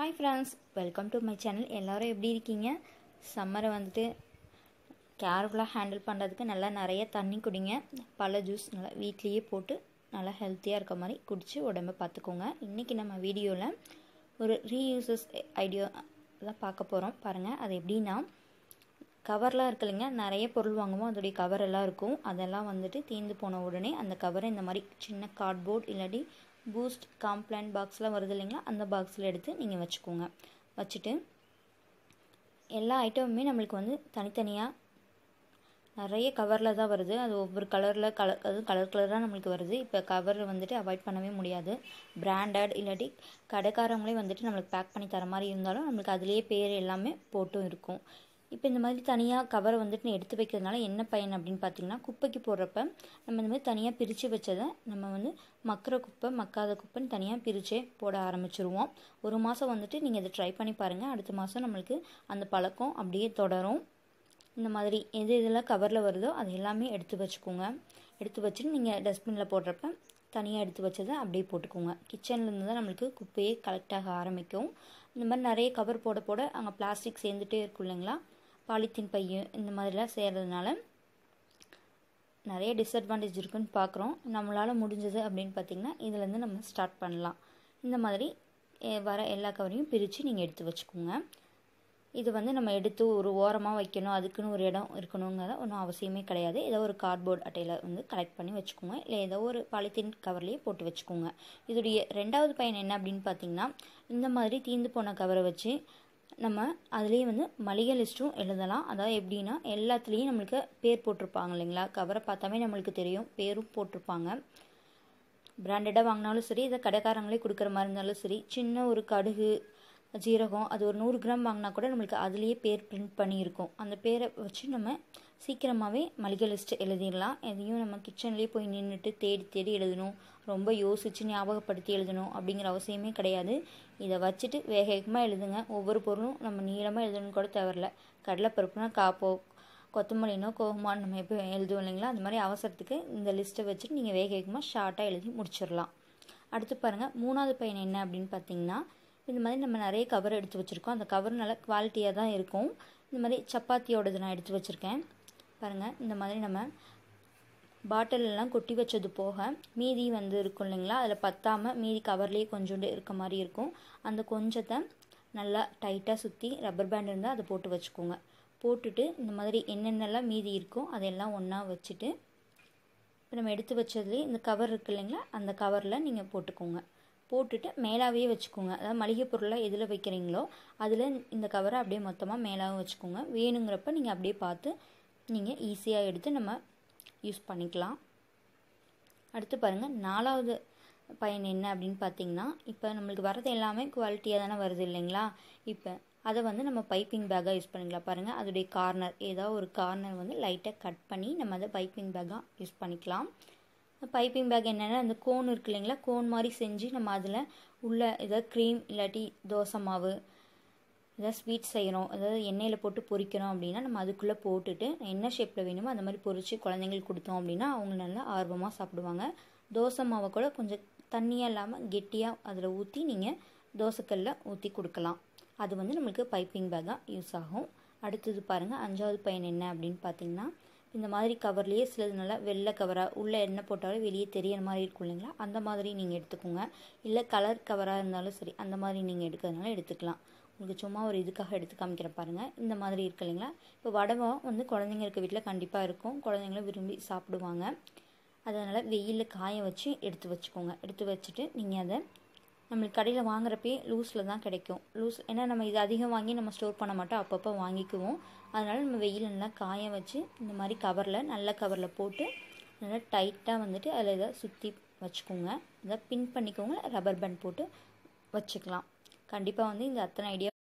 Hi friends, welcome to my channel. எல்லாரும் எப்படி இருக்கீங்க? சம்மரை வந்துட்டு கேர்ஃபுல்லா ஹேண்டில் பண்றதுக்கு நல்லா நிறைய தண்ணி குடிங்க. பல ஜூஸ் நல்லா வீட்லயே போட்டு நல்லா ஹெல்தியா இருக்க மாதிரி குடிச்சு உடம்ப பாத்துக்கோங்க. இன்னைக்கு நம்ம வீடியோல ஒரு ரீயூசஸ் ஐடியா தான் பார்க்க போறோம். பாருங்க அது எப்படினா கவர்லாம் இருக்குங்க. நிறைய பொருள் வாங்குவோம், அதோட கவர் எல்லாம் இருக்கும். அதெல்லாம் வந்துட்டு தீந்து போன உடனே அந்த கவரை இந்த மாதிரி சின்ன கார்ட்போர்ட் இல்லடி பூஸ்ட் காம்ப்ளான் பாக்ஸ்லாம் வருது இல்லைங்களா, அந்த பாக்ஸில் எடுத்து நீங்கள் வச்சுக்கோங்க. வச்சுட்டு எல்லா ஐட்டமுமே நம்மளுக்கு வந்து தனித்தனியாக நிறைய கவரில் தான் வருது. அது ஒவ்வொரு கலரில் கலர் கலராக நம்மளுக்கு வருது. இப்போ கவர் வந்துட்டு அவாய்ட் பண்ணவே முடியாது. பிராண்டட் இல்லாட்டி கடைக்காரங்களே வந்துட்டு நம்மளுக்கு பேக் பண்ணி தர மாதிரி இருந்தாலும் நம்மளுக்கு அதுலேயே பேர் எல்லாமே போட்டும் இருக்கும். இப்போ இந்த மாதிரி தனியாக கவர் வந்துட்டு எடுத்து வைக்கிறதுனால என்ன பயன் அப்படின்னு பார்த்தீங்கன்னா, குப்பைக்கு போடுறப்ப நம்ம இந்த மாதிரி தனியாக பிரித்து வச்சதை நம்ம வந்து மக்கிற குப்பை மக்காத குப்பைன்னு தனியாக பிரித்தே போட ஆரம்பிச்சிருவோம். ஒரு மாதம் வந்துட்டு நீங்கள் இதை ட்ரை பண்ணி பாருங்கள். அடுத்த மாதம் நம்மளுக்கு அந்த பழக்கம் அப்படியே தொடரும். இந்த மாதிரி எது இதெல்லாம் கவரில் வருதோ அது எல்லாமே எடுத்து வச்சுக்கோங்க. எடுத்து வச்சுட்டு நீங்கள் டஸ்ட்பினில் போடுறப்ப தனியாக எடுத்து வச்சதை அப்படியே போட்டுக்கோங்க. கிச்சன்லேருந்து தான் நம்மளுக்கு குப்பையே கலெக்ட் ஆக ஆரம்பிக்கும். இந்த மாதிரி நிறைய கவர் போட போட அங்கே பிளாஸ்டிக் சேர்ந்துட்டே இருக்கும் இல்லைங்களா, பாலித்தீன் பையன் இந்த மாதிரிலாம் சேர்கிறதுனால நிறைய டிஸ்அட்வான்டேஜ் இருக்குன்னு பார்க்குறோம். நம்மளால் முடிஞ்சது அப்படின்னு பார்த்திங்கன்னா இதுலேருந்து நம்ம ஸ்டார்ட் பண்ணலாம். இந்த மாதிரி வர எல்லா கவரையும் பிரித்து நீங்கள் எடுத்து வச்சுக்கோங்க. இது வந்து நம்ம எடுத்து ஒரு ஓரமாக வைக்கணும், அதுக்குன்னு ஒரு இடம் இருக்கணுங்கிறத ஒன்றும் அவசியமே கிடையாது. ஏதோ ஒரு கார்ட்போர்ட் அட்டையில் வந்து கலெக்ட் பண்ணி வச்சுக்கோங்க, இல்லை ஏதோ ஒரு பாலித்தீன் கவர்லேயே போட்டு வச்சுக்கோங்க. இதோடைய ரெண்டாவது பயன் என்ன அப்படின்னு பார்த்திங்கன்னா, இந்த மாதிரி தீந்து போன கவரை வச்சு நம்ம அதுலேயே வந்து மளிகை லிஸ்ட்டும் எழுதலாம். அதாவது எப்படின்னா, எல்லாத்துலேயும் நம்மளுக்கு பேர் போட்டிருப்பாங்க இல்லைங்களா, கவரை பார்த்தாமே நம்மளுக்கு தெரியும், பேரும் போட்டிருப்பாங்க. பிராண்டடாக வாங்கினாலும் சரி, இதை கடைக்காரங்களே கொடுக்குற மாதிரி இருந்தாலும் சரி, சின்ன ஒரு கடுகு ஜீரகம் அது ஒரு 100 கிராம் வாங்கினா கூட நம்மளுக்கு அதுலேயே பேர் பிரிண்ட் பண்ணியிருக்கும். அந்த பேரை வச்சு நம்ம சீக்கிரமாகவே மளிகை லிஸ்ட்டு எழுதிடலாம். எதையும் நம்ம கிச்சன்லேயே போய் நின்றுட்டு தேடி எழுதணும், ரொம்ப யோசித்து ஞாபகப்படுத்தி எழுதணும் அப்படிங்கிற அவசியமே கிடையாது. இதை வச்சுட்டு வேக வேகமாக எழுதுங்க. ஒவ்வொரு பொருளும் நம்ம நீளமாக எழுதணும்னு கூட தேவையில்ல. கடலைப்பருப்புனா காப்போ கொத்தமல்லினோ கோகமானு நம்ம எப்போ எழுதுவோம் இல்லைங்களா, அந்த மாதிரி அவசரத்துக்கு இந்த லிஸ்ட்டை வச்சுட்டு நீங்கள் வேக வேகமாக ஷார்ட்டாக எழுதி முடிச்சிடலாம். அடுத்து பாருங்கள், மூணாவது பயன் என்ன அப்படின்னு பார்த்திங்கன்னா, இந்த மாதிரி நம்ம நிறைய கவர் எடுத்து வச்சுருக்கோம். அந்த கவர் நல்லா குவாலிட்டியாக தான் இருக்கும். இந்த மாதிரி சப்பாத்தியோடது நான் எடுத்து வச்சுருக்கேன். பாருங்கள், இந்த மாதிரி நம்ம பாட்டிலெலாம் கொட்டி வச்சது போக மீதி வந்து இருக்கும் இல்லைங்களா, அதில் பத்தாமல் மீதி கவர்லேயே கொஞ்சோண்டு இருக்க மாதிரி இருக்கும். அந்த கொஞ்சத்தை நல்லா டைட்டாக சுற்றி ரப்பர் பேண்ட் இருந்தால் அதை போட்டு வச்சுக்கோங்க. போட்டுட்டு இந்த மாதிரி என்னென்னலாம் மீதி இருக்கோ அதெல்லாம் ஒன்றா வச்சுட்டு இப்போ நம்ம எடுத்து வச்சதுலேயே இந்த கவர் இருக்குது இல்லைங்களா, அந்த கவரில் நீங்கள் போட்டுக்கோங்க. போட்டுட்டு மேலாவே வச்சுக்கோங்க. அதாவது மளிகை பொருளை எதில் வைக்கிறீங்களோ அதில் இந்த கவரை அப்படியே மொத்தமாக மேலாகவும் வச்சுக்கோங்க. வேணுங்கிறப்ப நீங்கள் அப்படியே பார்த்து நீங்கள் ஈஸியாக எடுத்து நம்ம யூஸ் பண்ணிக்கலாம். அடுத்து பாருங்கள், நாலாவது பயன் என்ன அப்படின்னு பார்த்தீங்கன்னா, இப்போ நம்மளுக்கு வரது எல்லாமே குவாலிட்டியாக தானே வருது இல்லைங்களா. இப்போ அதை வந்து நம்ம பைப்பிங் பேக்காக யூஸ் பண்ணிக்கலாம். பாருங்கள், அதோடைய கார்னர் ஏதாவது ஒரு கார்னர் வந்து லைட்டாக கட் பண்ணி நம்ம அதை பைப்பிங் பேக்காக யூஸ் பண்ணிக்கலாம். பைப்பிங் பேக் என்னென்னா, அந்த கோன் இருக்கு இல்லைங்களா, கோன் மாதிரி செஞ்சு நம்ம அதில் உள்ள ஏதாவது க்ரீம் இல்லாட்டி தோசை மாவு ஏதாவது ஸ்வீட் செய்கிறோம், அதாவது எண்ணெயில் போட்டு பொரிக்கிறோம் அப்படின்னா நம்ம அதுக்குள்ளே போட்டுட்டு என்ன ஷேப்பில் வேணுமோ அந்த மாதிரி பொரித்து குழந்தைங்களுக்கு கொடுத்தோம் அப்படின்னா அவங்க நல்லா ஆர்வமாக சாப்பிடுவாங்க. தோசை மாவை கூட கொஞ்சம் தண்ணியாக இல்லாமல் கெட்டியாக அதில் ஊற்றி நீங்கள் தோசைக்கல்ல ஊற்றி கொடுக்கலாம். அது வந்து நம்மளுக்கு பைப்பிங் பேக்காக யூஸ் ஆகும். அடுத்தது பாருங்கள், அஞ்சாவது பயன் என்ன அப்படின்னு பார்த்திங்கன்னா, இந்த மாதிரி கவர்லேயே சிலது நல்லா வெள்ளை கவராக உள்ளே என்ன போட்டாலும் வெளியே தெரியிற மாதிரி இருக்கும் இல்லைங்களா, அந்த மாதிரி நீங்கள் எடுத்துக்கோங்க. இல்லை கலர் கவராக இருந்தாலும் சரி, அந்த மாதிரி நீங்கள் எடுக்கிறதுனால எடுத்துக்கலாம். உங்களுக்கு சும்மா ஒரு இதுக்காக எடுத்து காமிக்கிற பாருங்கள். இந்த மாதிரி இருக்கு இல்லைங்களா, இப்போ வடவை வந்து குழந்தைங்க இருக்க வீட்டில் கண்டிப்பாக இருக்கும், குழந்தைங்களும் விரும்பி சாப்பிடுவாங்க. அதனால் வெயிலில் காய வச்சு எடுத்து வச்சுக்கோங்க. எடுத்து வச்சுட்டு நீங்கள் அதை நம்மளுக்கு கடையில் வாங்குறப்பே லூஸில் தான் கிடைக்கும். லூஸ் ஏன்னா நம்ம இது அதிகம் வாங்கி நம்ம ஸ்டோர் பண்ண மாட்டோம், அப்பப்போ வாங்கிக்குவோம். அதனால் நம்ம வெயில் நல்லா காய வச்சு இந்த மாதிரி கவரில் நல்ல கவரில் போட்டு நல்லா டைட்டாக வந்துட்டு அதில் இதை சுற்றி வச்சுக்கோங்க. இதை பின் பண்ணிக்கோங்க, ரப்பர் பேண்ட் போட்டு வச்சுக்கலாம். கண்டிப்பாக வந்து இந்த அத்தனை ஐடியா